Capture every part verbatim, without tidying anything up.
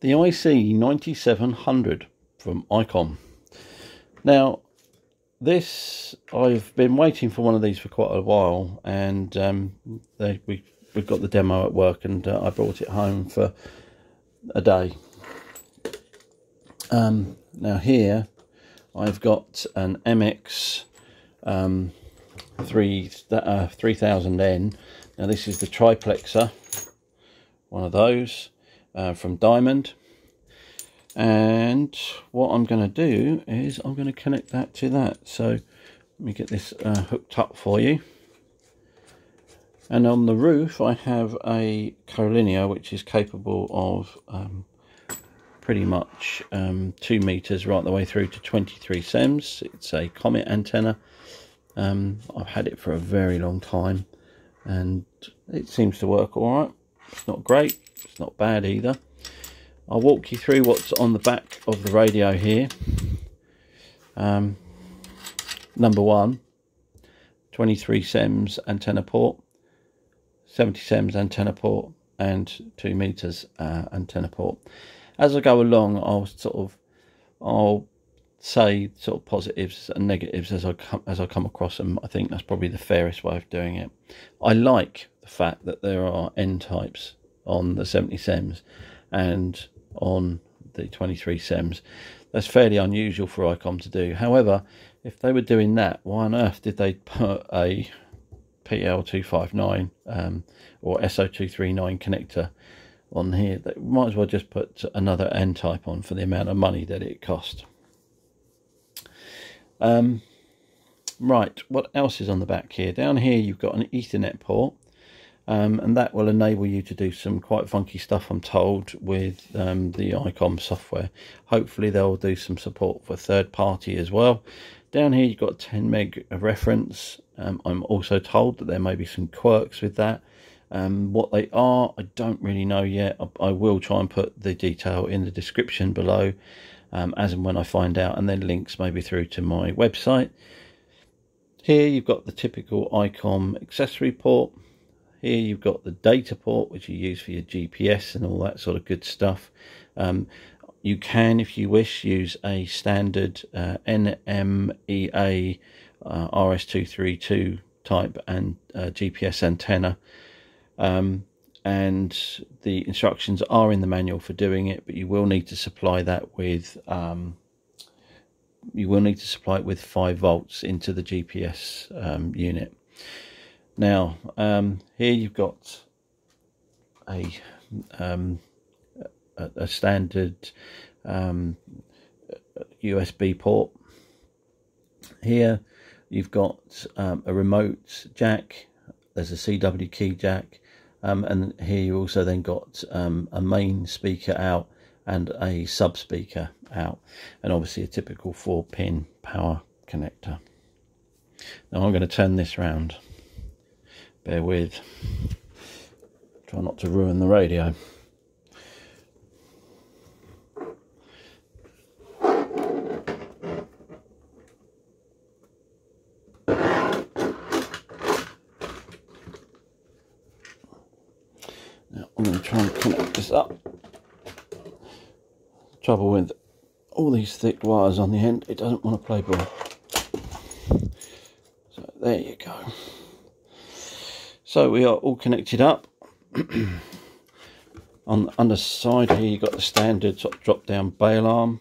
the I C ninety-seven hundred from ICOM. Now, this, I've been waiting for one of these for quite a while, and um, they, we, we've got the demo at work, and uh, I brought it home for a day. Um, now here, I've got an M X um, three thousand N. Now this is the Triplexer, one of those uh, from Diamond. And what I'm going to do is I'm going to connect that to that. So let me get this uh, hooked up for you. And on the roof I have a collinear which is capable of um, pretty much um, two meters right the way through to twenty-three centimeters. It's a comet antenna. Um, I've had it for a very long time and it seems to work all right. It's not great, it's not bad either. I'll walk you through what's on the back of the radio here. Um, number one, twenty-three centimeters antenna port, seventy centimeters antenna port, and two meters uh, antenna port. As I go along, I'll sort of, I'll say sort of positives and negatives as I come as I come across them. I think that's probably the fairest way of doing it. I like the fact that there are N types on the seventy centimeters. And on the twenty-three centimeters. That's fairly unusual for ICOM to do. However, if they were doing that, why on earth did they put a P L two fifty-nine um, or S O two thirty-nine connector on here? They might as well just put another N type on for the amount of money that it cost. Um, right, what else is on the back here? Down here you've got an Ethernet port. Um, and that will enable you to do some quite funky stuff, I'm told, with um, the ICOM software. Hopefully they'll do some support for third party as well. Down here you've got ten meg of reference. Um, I'm also told that there may be some quirks with that. Um, what they are, I don't really know yet. I, I will try and put the detail in the description below um, as and when I find out, and then links maybe through to my website. Here you've got the typical ICOM accessory port. Here you've got the data port, which you use for your G P S and all that sort of good stuff. Um, you can, if you wish, use a standard uh, N M E A uh, R S two thirty-two type and uh, G P S antenna. Um, and the instructions are in the manual for doing it, but you will need to supply that with um, you will need to supply it with five volts into the G P S um, unit. Now, um, here you've got a, um, a, a standard um, U S B port. Here you've got um, a remote jack, there's a C W key jack, um, and here you also then got um, a main speaker out and a sub speaker out, and obviously a typical four pin power connector. Now I'm going to turn this round. Bear with. Try not to ruin the radio. Now I'm going to try and connect this up. Trouble with all these thick wires on the end, it doesn't want to play ball. So there you go. So we are all connected up. On the underside here you've got the standard sort of drop down bail arm.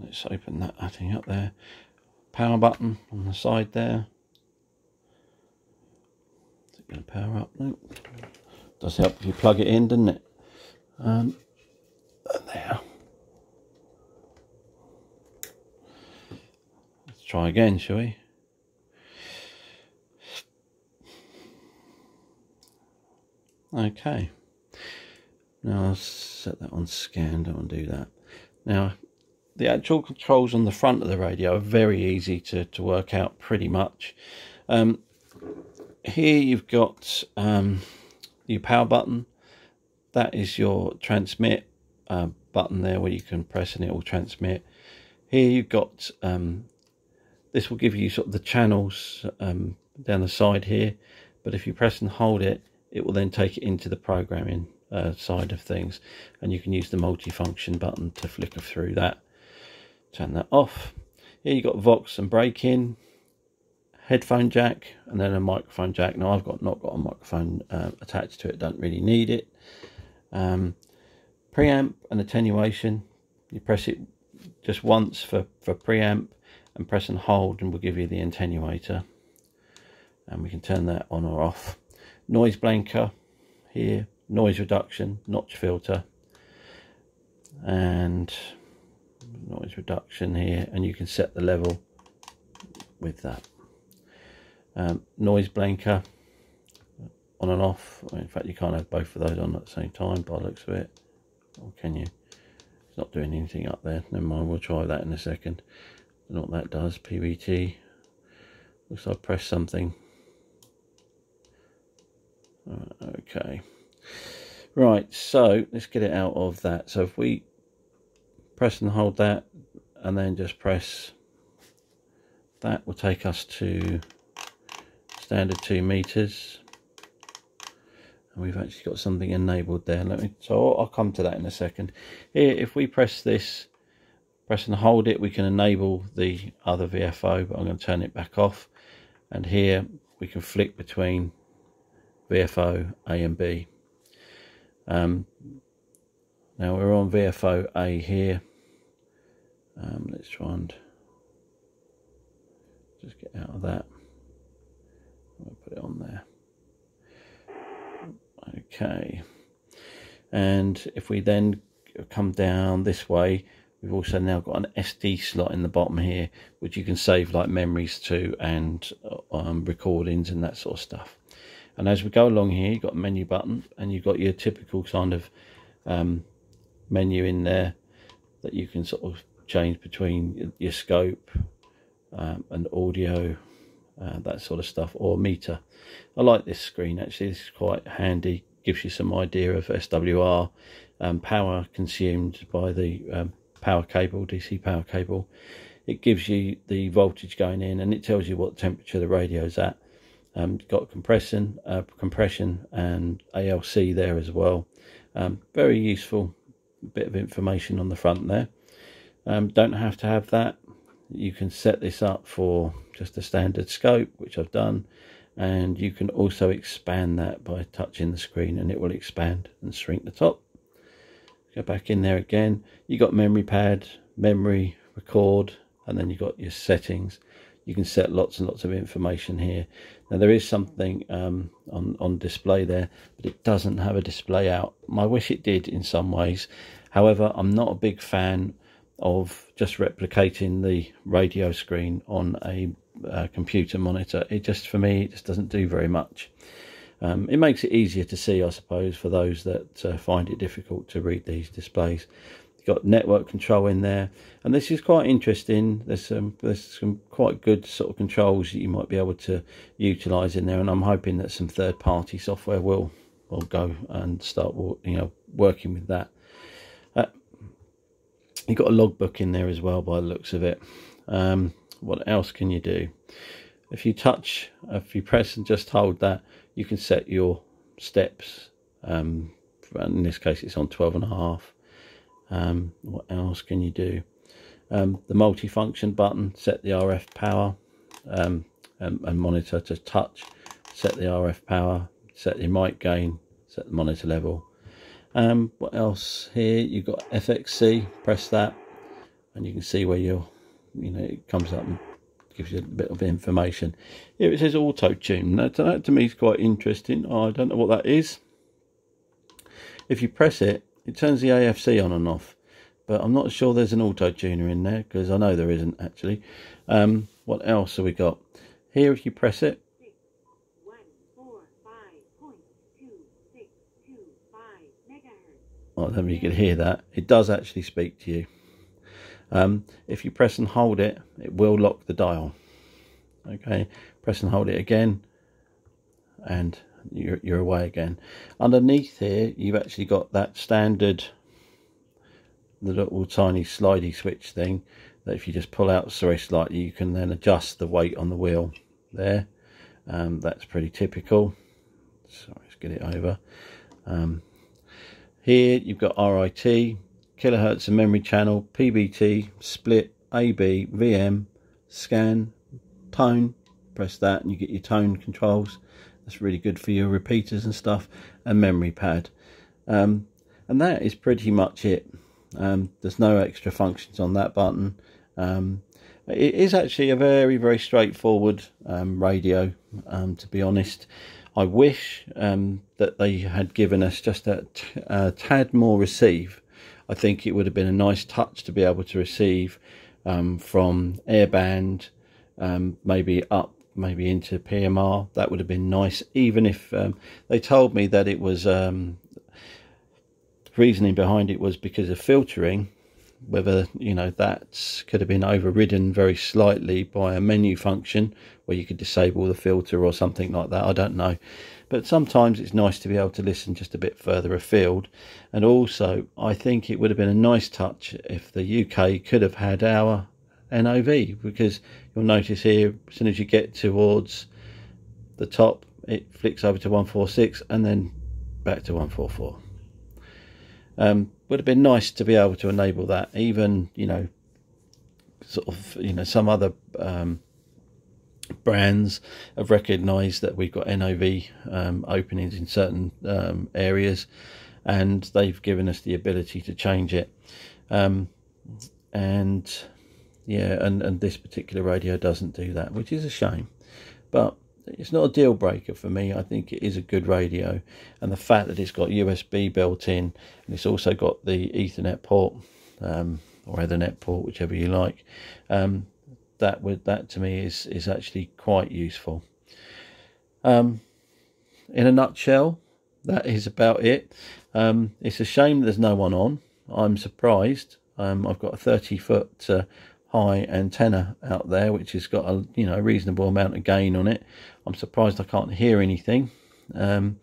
Let's open that thing up there. Power button on the side there. Is it going to power up? No. Does help if you plug it in, doesn't it? Um, and there. Let's try again, shall we? Okay, now I'll set that on scan, don't want to do that. Now, the actual controls on the front of the radio are very easy to, to work out pretty much. Um, here you've got um, your power button. That is your transmit uh, button there where you can press and it will transmit. Here you've got, um, this will give you sort of the channels um, down the side here, but if you press and hold it, it will then take it into the programming uh, side of things, and you can use the multifunction button to flicker through that. Turn that off. Here you've got Vox and break-in, headphone jack, and then a microphone jack. Now I've got not got a microphone uh, attached to it, don't really need it. Um, preamp and attenuation. You press it just once for, for preamp, and press and hold and we'll give you the attenuator. And we can turn that on or off. Noise blanker here, noise reduction, notch filter, and noise reduction here, and you can set the level with that. Um, noise blanker on and off. In fact, you can't have both of those on at the same time by the looks of it. Or can you? It's not doing anything up there. Never mind, we'll try that in a second. I don't know what that does. P B T. Looks like I pressed something. Uh, okay. Right, so let's get it out of that. So if we press and hold that, and then just press that, will take us to standard two meters. And we've actually got something enabled there. Let me, so I'll come to that in a second. Here, if we press this, press and hold it, we can enable the other V F O, but I'm going to turn it back off. And here we can flick between V F O A and B. Um, now we're on V F O A here. Um, let's try and just get out of that. I'll put it on there. Okay, and if we then come down this way, we've also now got an S D slot in the bottom here, which you can save like memories to, and um, recordings and that sort of stuff. And as we go along here, you've got a menu button, and you've got your typical kind of um, menu in there that you can sort of change between your scope um, and audio, Uh, that sort of stuff, or meter. I like this screen actually, this is quite handy, gives you some idea of S W R, um, power consumed by the um, power cable, D C power cable. It gives you the voltage going in, and it tells you what temperature the radio's at. Um, got compression, uh, compression and A L C there as well. Um, very useful bit of information on the front there. Um, don't have to have that. You can set this up for just a standard scope, which I've done, and you can also expand that by touching the screen, and it will expand and shrink the top. Go back in there again. You got memory pad, memory, record, and then you got your settings. You can set lots and lots of information here. Now there is something um, on, on display there, but it doesn't have a display out. I wish it did in some ways. However, I'm not a big fan of just replicating the radio screen on a uh, computer monitor. It just, for me, it just doesn't do very much. Um, it makes it easier to see, I suppose, for those that uh, find it difficult to read these displays. You've got network control in there, and this is quite interesting. There's some, there's some quite good sort of controls that you might be able to utilize in there, and I'm hoping that some third-party software will will go and start, you know, working with that. Uh, You've got a logbook in there as well by the looks of it. Um, what else can you do? If you touch, if you press and just hold that, you can set your steps. Um, in this case, it's on twelve and a half. Um, what else can you do? Um, the multifunction button, set the R F power um, and, and monitor to touch. Set the R F power, set the mic gain, set the monitor level. Um, what else here? You've got F X C, press that, and you can see where you're, you know, it comes up and gives you a bit of information. Here it says auto tune. Now, that to me is quite interesting. I don't know what that is. If you press it, it turns the A F C on and off, but I'm not sure there's an auto tuner in there, because I know there isn't actually. Um, what else have we got here? If you press it, I don't know if you can hear that. It does actually speak to you. Um, if you press and hold it, it will lock the dial. Okay, press and hold it again, and you're, you're away again. Underneath here, you've actually got that standard, the little tiny slidey switch thing, that if you just pull out very slightly, you can then adjust the weight on the wheel there. Um, that's pretty typical. So let's get it over. Um, Here you've got R I T, kilohertz of memory channel, P B T, split, A B, V M, scan, tone. Press that and you get your tone controls. That's really good for your repeaters and stuff, and memory pad. Um, and that is pretty much it. Um, there's no extra functions on that button. Um, it is actually a very, very straightforward um, radio, um, to be honest. I wish um, that they had given us just a, t a tad more receive. I think it would have been a nice touch to be able to receive um, from airband, um, maybe up, maybe into P M R. That would have been nice, even if um, they told me that it was, um, reasoning behind it was because of filtering, whether, you know, that could have been overridden very slightly by a menu function where you could disable the filter or something like that. I don't know, but sometimes it's nice to be able to listen just a bit further afield. And also I think it would have been a nice touch if the U K could have had our N O V, because you'll notice here, as soon as you get towards the top, it flicks over to one forty-six and then back to one forty-four. Um, would have been nice to be able to enable that, even, you know, sort of, you know, some other um, brands have recognised that we've got N O V um, openings in certain um, areas, and they've given us the ability to change it. Um, and yeah, and, and this particular radio doesn't do that, which is a shame, but it's not a deal breaker for me. I think it is a good radio, and the fact that it's got U S B built in, and it's also got the Ethernet port, um, or Ethernet port, whichever you like, um, that would that to me is is actually quite useful. Um, in a nutshell, that is about it. Um, it's a shame there's no one on. I'm surprised. Um, I've got a thirty foot. Uh, high antenna out there, which has got a, you know, reasonable amount of gain on it. I'm surprised I can't hear anything. Um,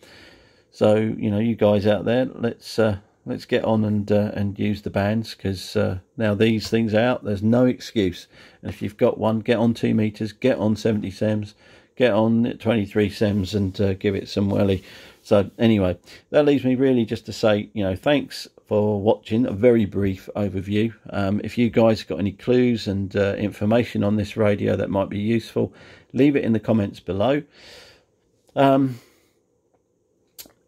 so, you know, you guys out there, let's uh, let's get on and uh, and use the bands, because uh, now these things are out, there's no excuse. And if you've got one, get on two meters, get on seventy sems, get on twenty-three sems, and uh, give it some welly. So anyway, that leaves me really just to say, you know, thanks for watching a very brief overview. Um, if you guys got any clues and uh, information on this radio that might be useful, leave it in the comments below. Um,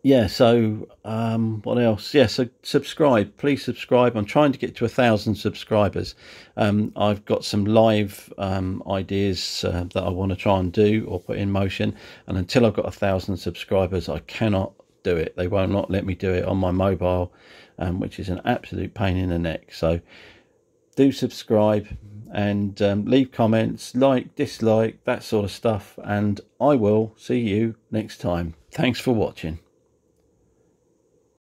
yeah, so um, what else? Yeah, so subscribe, please subscribe. I'm trying to get to a thousand subscribers. Um, I've got some live um, ideas uh, that I want to try and do or put in motion. And until I've got a thousand subscribers, I cannot do it. They will not let me do it on my mobile, um, which is an absolute pain in the neck. So do subscribe, and um, leave comments, like, dislike, that sort of stuff, and I will see you next time. Thanks for watching.